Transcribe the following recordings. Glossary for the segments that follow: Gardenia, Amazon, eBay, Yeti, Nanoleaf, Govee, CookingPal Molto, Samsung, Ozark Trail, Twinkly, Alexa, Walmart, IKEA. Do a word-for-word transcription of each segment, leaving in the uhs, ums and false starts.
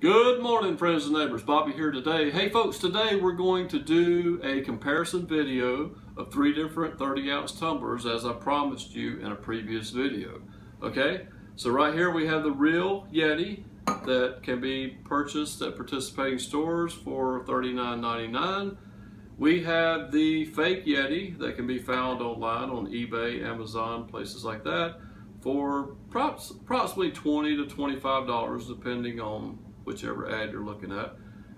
Good morning, friends and neighbors. Bobby here today. Hey folks, today we're going to do a comparison video of three different thirty ounce tumblers, as I promised you in a previous video. Okay, so right here we have the real Yeti that can be purchased at participating stores for thirty-nine ninety-nine. We have the fake Yeti that can be found online on eBay, Amazon, places like that, for props, approximately twenty to twenty-five dollars, depending on whichever ad you're looking at.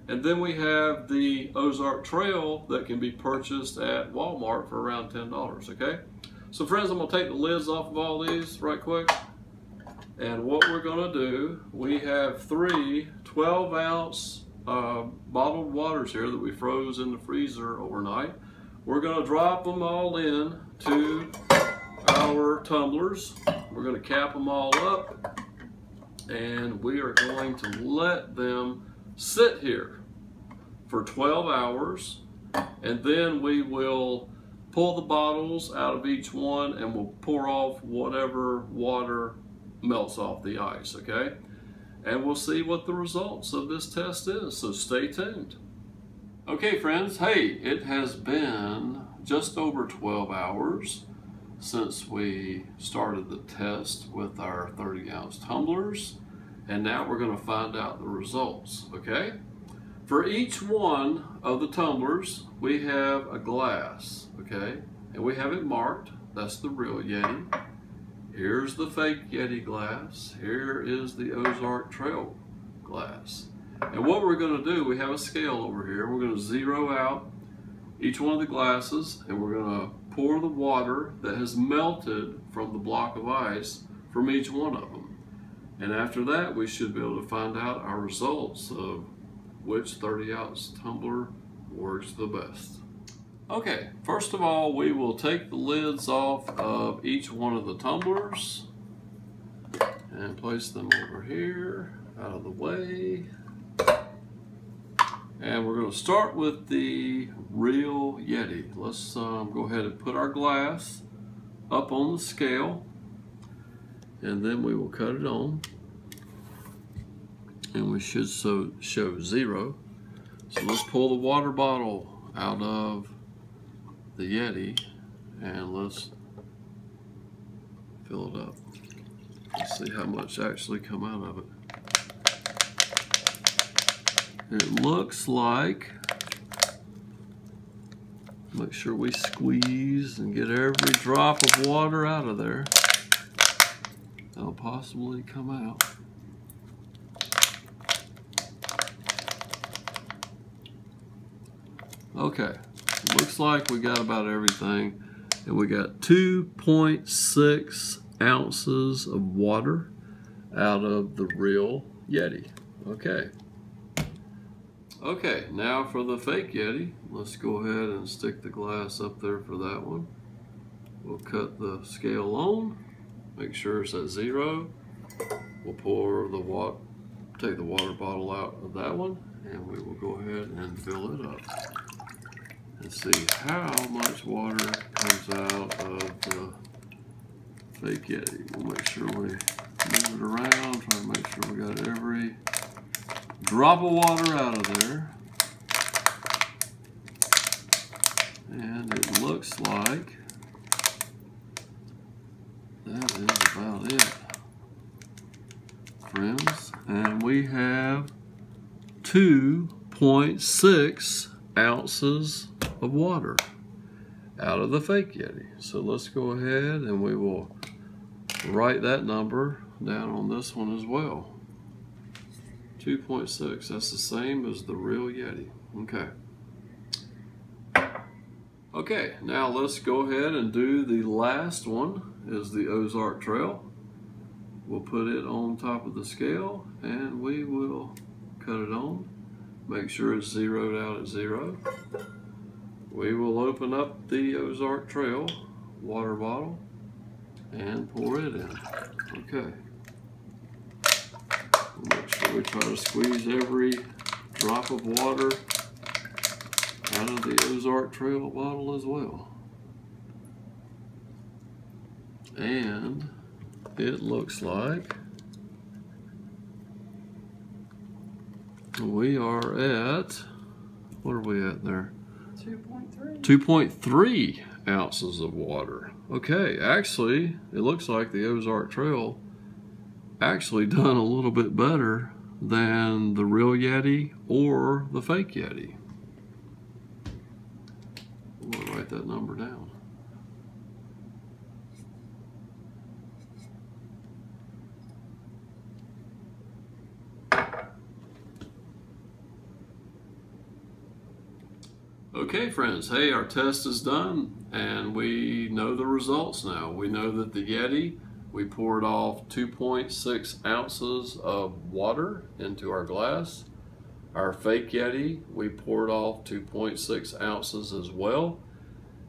And then we have the Ozark Trail that can be purchased at Walmart for around ten dollars, okay? So friends, I'm gonna take the lids off of all these right quick. And what we're gonna do, we have three twelve ounce uh, bottled waters here that we froze in the freezer overnight. We're gonna drop them all in to our tumblers. We're gonna cap them all up, and we are going to let them sit here for twelve hours, and then we will pull the bottles out of each one and we'll pour off whatever water melts off the ice, okay? And we'll see what the results of this test is, so stay tuned. Okay friends, hey, it has been just over twelve hours since we started the test with our thirty ounce tumblers, and now we're going to find out the results, okay? For each one of the tumblers we have a glass, okay, and we have it marked. That's the real Yeti. Here's the fake Yeti glass. Here is the Ozark Trail glass. And what we're going to do, we have a scale over here. We're going to zero out each one of the glasses, and we're going to pour the water that has melted from the block of ice from each one of them. And after that, we should be able to find out our results of which thirty ounce tumbler works the best. Okay, first of all, we will take the lids off of each one of the tumblers and place them over here, out of the way. And we're going to start with the real Yeti. Let's um, go ahead and put our glass up on the scale, and then we will cut it on, and we should so show zero. So let's pull the water bottle out of the Yeti and let's fill it up. Let's see how much actually come out of it. It looks like, make sure we squeeze and get every drop of water out of there that'll possibly come out. Okay, looks like we got about everything, and we got two point six ounces of water out of the real Yeti. Okay. Okay, now for the fake Yeti. Let's go ahead and stick the glass up there for that one. We'll cut the scale on, make sure it's at zero. We'll pour the water, take the water bottle out of that one, and we will go ahead and fill it up and see how much water comes out of the fake Yeti. We'll make sure we move it around, try to make sure we got every drop of water out of there, and it looks like that is about it, friends. And we have two point six ounces of water out of the fake Yeti. So let's go ahead and we will write that number down on this one as well. two point six, that's the same as the real Yeti. Okay. Okay, now let's go ahead and do the last one, is the Ozark Trail. We'll put it on top of the scale and we will cut it on. Make sure it's zeroed out at zero. We will open up the Ozark Trail water bottle and pour it in. Okay. Make sure we try to squeeze every drop of water out of the Ozark Trail bottle as well. And it looks like We are at, what are we at there? two point three. two point three ounces of water. Okay, actually, it looks like the Ozark Trail actually done a little bit better than the real Yeti or the fake Yeti. I'm going to write that number down. Okay friends, hey, our test is done and we know the results now. We know that the Yeti, we poured off two point six ounces of water into our glass. Our fake Yeti, we poured off two point six ounces as well.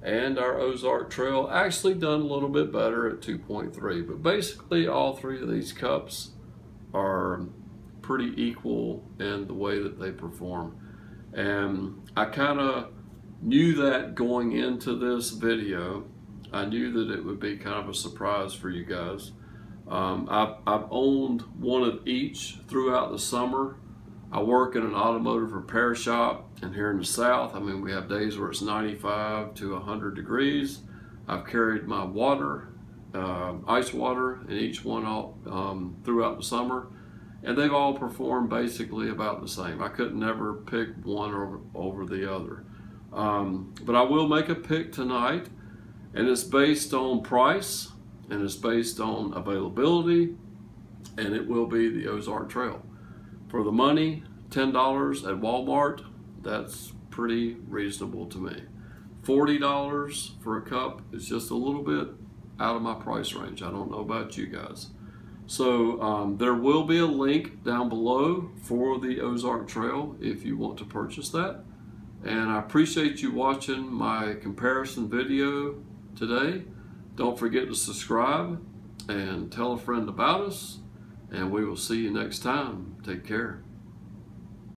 And our Ozark Trail actually done a little bit better at two point three. But basically all three of these cups are pretty equal in the way that they perform. And I kind of knew that going into this video. I knew that it would be kind of a surprise for you guys. Um, I've, I've owned one of each throughout the summer. I work in an automotive repair shop, and here in the South, I mean, we have days where it's ninety-five to one hundred degrees. I've carried my water, uh, ice water, in each one all, um, throughout the summer. And they've all performed basically about the same. I could never pick one over, over the other. Um, but I will make a pick tonight, and it's based on price, and it's based on availability, and it will be the Ozark Trail. For the money, ten dollars at Walmart, that's pretty reasonable to me. forty dollars for a cup is just a little bit out of my price range. I don't know about you guys. So um, there will be a link down below for the Ozark Trail if you want to purchase that. And I appreciate you watching my comparison video today. Don't forget to subscribe and tell a friend about us. And we will see you next time. Take care.